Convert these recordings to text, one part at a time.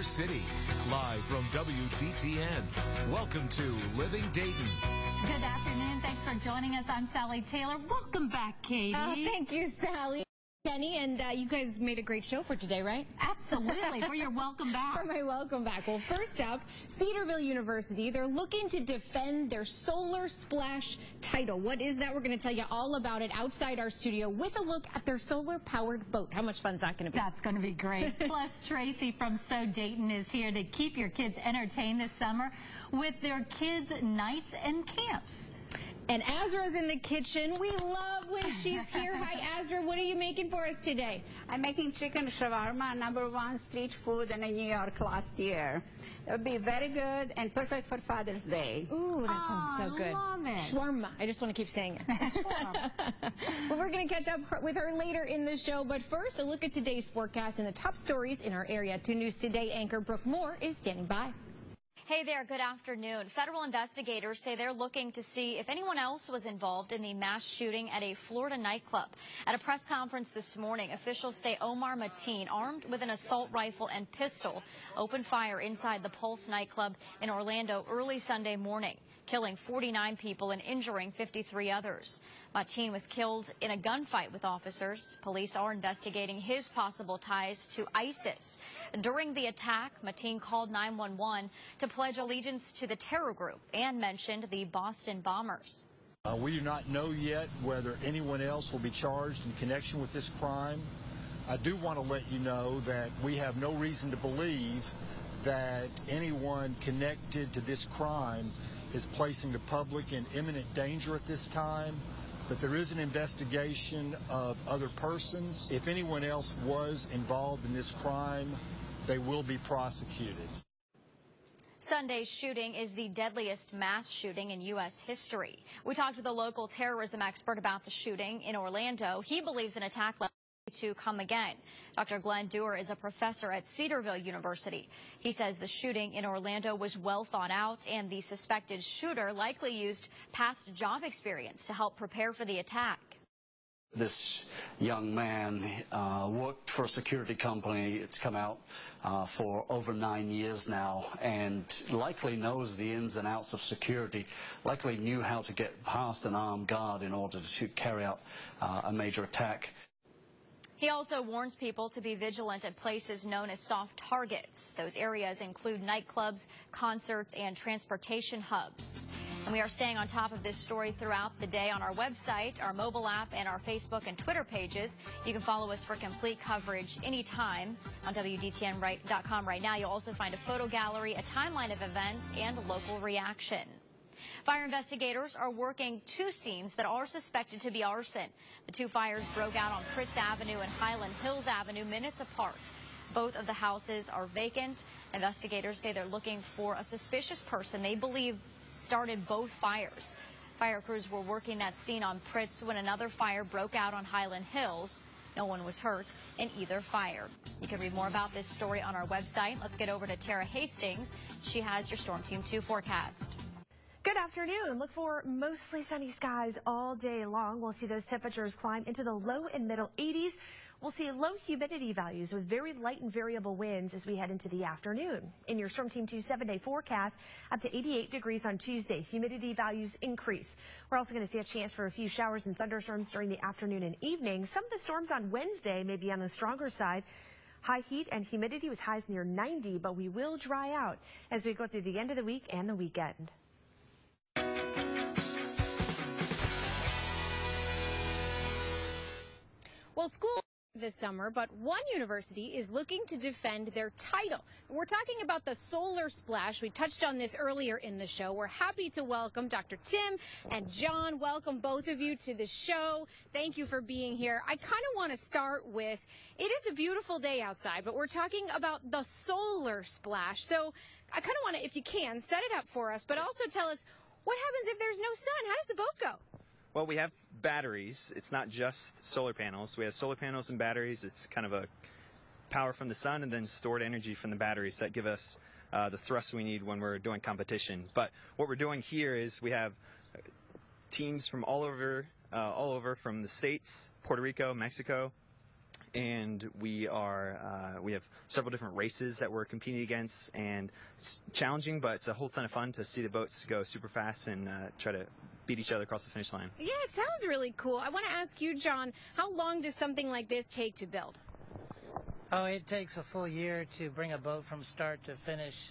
River City. Live from WDTN, welcome to Living Dayton. Good afternoon. Thanks for joining us. I'm Sally Taylor. Welcome back, Katie. Oh, thank you, Sally. Jenny, and you guys made a great show for today, right? Absolutely. For your welcome back. For my welcome back. Well, first up, Cedarville University, they're looking to defend their Solar Splash title. What is that? We're going to tell you all about it outside our studio with a look at their solar-powered boat. How much fun is that going to be? That's going to be great. Plus, Tracy from So Dayton is here to keep your kids entertained this summer with their kids' nights and camps. And Azra's in the kitchen. We love when she's here. Hi, Azra. What are you making for us today? I'm making chicken shawarma, #1 street food in New York last year. It would be very good and perfect for Father's Day. Ooh, that sounds so good. I love it. Shawarma. I just want to keep saying it. Well, we're going to catch up with her later in the show. But first, a look at today's forecast and the top stories in our area. 2 News Today anchor Brooke Moore is standing by. Hey there, good afternoon. Federal investigators say they're looking to see if anyone else was involved in the mass shooting at a Florida nightclub. At a press conference this morning, officials say Omar Mateen, armed with an assault rifle and pistol, opened fire inside the Pulse nightclub in Orlando early Sunday morning, killing 49 people and injuring 53 others. Mateen was killed in a gunfight with officers. Police are investigating his possible ties to ISIS. During the attack, Mateen called 911 to pledge allegiance to the terror group and mentioned the Boston bombers. We do not know yet whether anyone else will be charged in connection with this crime. I do want to let you know that we have no reason to believe that anyone connected to this crime is placing the public in imminent danger at this time. But there is an investigation of other persons. If anyone else was involved in this crime, they will be prosecuted. Sunday's shooting is the deadliest mass shooting in U.S. history. We talked with a local terrorism expert about the shooting in Orlando. He believes an attack level to come again. Dr. Glenn Dewar is a professor at Cedarville University. He says the shooting in Orlando was well thought out and the suspected shooter likely used past job experience to help prepare for the attack. This young man worked for a security company. It's come out for over 9 years now and likely knows the ins and outs of security, likely knew how to get past an armed guard in order to carry out a major attack. He also warns people to be vigilant at places known as soft targets. Those areas include nightclubs, concerts, and transportation hubs. And we are staying on top of this story throughout the day on our website, our mobile app, and our Facebook and Twitter pages. You can follow us for complete coverage anytime on WDTN.com right now. You'll also find a photo gallery, a timeline of events, and local reaction. Fire investigators are working two scenes that are suspected to be arson. The two fires broke out on Pritz Avenue and Highland Hills Avenue minutes apart. Both of the houses are vacant. Investigators say they're looking for a suspicious person they believe started both fires. Fire crews were working that scene on Pritz when another fire broke out on Highland Hills. No one was hurt in either fire. You can read more about this story on our website. Let's get over to Tara Hastings. She has your Storm Team 2 forecast. Good afternoon. Look for mostly sunny skies all day long. We'll see those temperatures climb into the low and middle 80s. We'll see low humidity values with very light and variable winds as we head into the afternoon. In your Storm Team 2 7-day forecast, up to 88 degrees on Tuesday. Humidity values increase. We're also going to see a chance for a few showers and thunderstorms during the afternoon and evening. Some of the storms on Wednesday may be on the stronger side. High heat and humidity with highs near 90, but we will dry out as we go through the end of the week and the weekend. Well, school this summer, but one university is looking to defend their title. We're talking about the Solar Splash. We touched on this earlier in the show. We're happy to welcome Dr. Tim and John. Welcome both of you to the show. Thank you for being here. I kind of want to start with, it is a beautiful day outside, but we're talking about the Solar Splash. So I kind of want to, if you can, set it up for us, but also tell us what happens if there's no sun? How does the boat go? Well, we have batteries. It's not just solar panels. We have solar panels and batteries. It's kind of a power from the sun and then stored energy from the batteries that give us the thrust we need when we're doing competition. But what we're doing here is we have teams from all over from the States, Puerto Rico, Mexico, and we are we have several different races that we're competing against, and it's challenging, but it's a whole ton of fun to see the boats go super fast and try to beat each other across the finish line. Yeah, it sounds really cool. I want to ask you, John, how long does something like this take to build? Oh, it takes a full year to bring a boat from start to finish.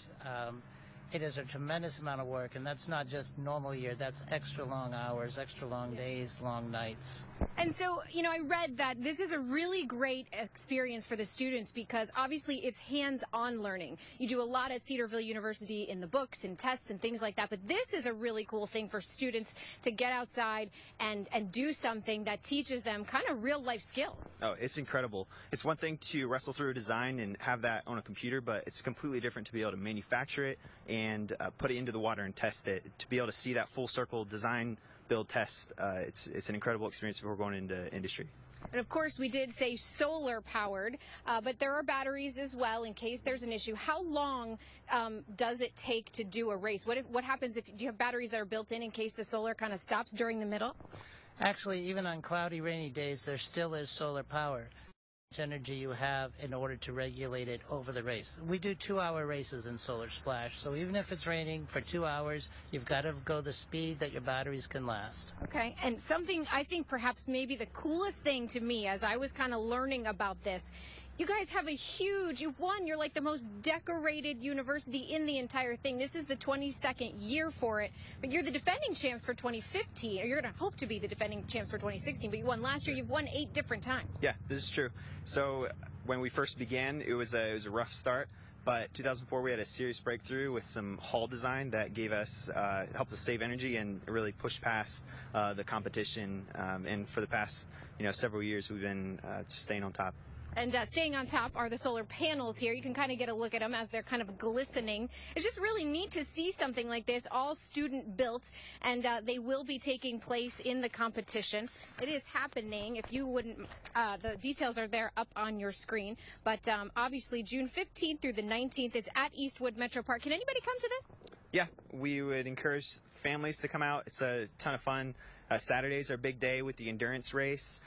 It is a tremendous amount of work, and that's not just normal year, that's extra long hours, extra long days, long nights. And so, you know, I read that this is a really great experience for the students because obviously it's hands-on learning. You do a lot at Cedarville University in the books and tests and things like that, but this is a really cool thing for students to get outside and do something that teaches them kind of real-life skills. Oh, it's incredible. It's one thing to wrestle through a design and have that on a computer, but it's completely different to be able to manufacture it and put it into the water and test it. To be able to see that full circle design build test, it's an incredible experience before going into industry. And of course we did say solar powered, but there are batteries as well in case there's an issue. How long does it take to do a race? What happens if you have batteries that are built in case the solar kind of stops during the middle? Actually, even on cloudy, rainy days, there still is solar power. Much energy you have in order to regulate it over the race. We do 2-hour races in Solar Splash, so even if it's raining for 2 hours, you've got to go the speed that your batteries can last. Okay, and something I think perhaps maybe the coolest thing to me as I was kind of learning about this, you guys have a huge, you've won, you're like the most decorated university in the entire thing. This is the 22nd year for it, but you're the defending champs for 2015, or you're going to hope to be the defending champs for 2016, but you won last year, you've won 8 different times. Yeah, this is true. So when we first began, it was a rough start. But 2004, we had a serious breakthrough with some hull design that gave us, helped us save energy and really push past the competition. And for the past, several years, we've been just staying on top. And staying on top are the solar panels here. You can kind of get a look at them as they're kind of glistening. It's just really neat to see something like this, all student built, and they will be taking place in the competition. It is happening. If you wouldn't, the details are there up on your screen. But obviously June 15th through the 19th, it's at Eastwood MetroPark. Can anybody come to this? Yeah, we would encourage families to come out. It's a ton of fun. Saturday's our big day with the endurance race.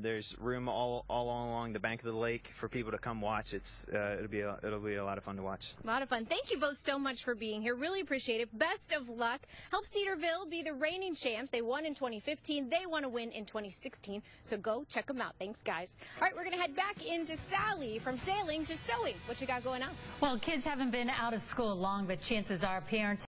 There's room all along the bank of the lake for people to come watch. It'll be a lot of fun to watch. A lot of fun. Thank you both so much for being here. Really appreciate it. Best of luck. Help Cedarville be the reigning champs. They won in 2015. They want to win in 2016. So go check them out. Thanks, guys. All right, we're going to head back into Sally from sailing to sewing. What you got going on? Well, kids haven't been out of school long, but chances are parents